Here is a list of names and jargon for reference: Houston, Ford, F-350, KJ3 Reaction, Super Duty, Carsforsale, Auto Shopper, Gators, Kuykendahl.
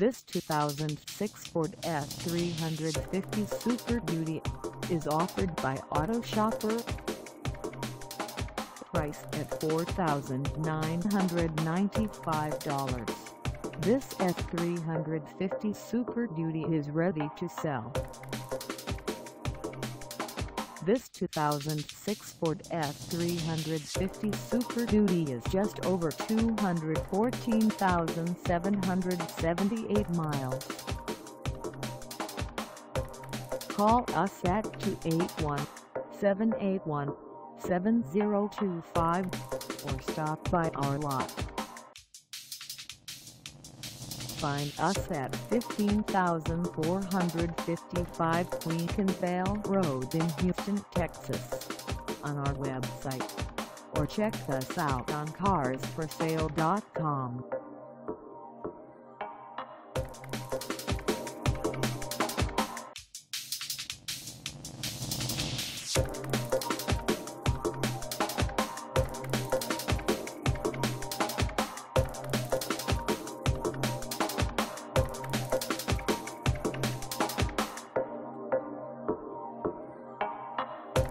This 2006 Ford F-350 Super Duty is offered by Auto Shopper. Priced at $4,995. This F-350 Super Duty is ready to sell. This 2006 Ford F-350 Super Duty is just over 214,778 miles. Call us at 281-781-7025 or stop by our lot. Find us at 15,455 Kuykendahl Road in Houston, Texas, on our website, or check us out on carsforsale.com.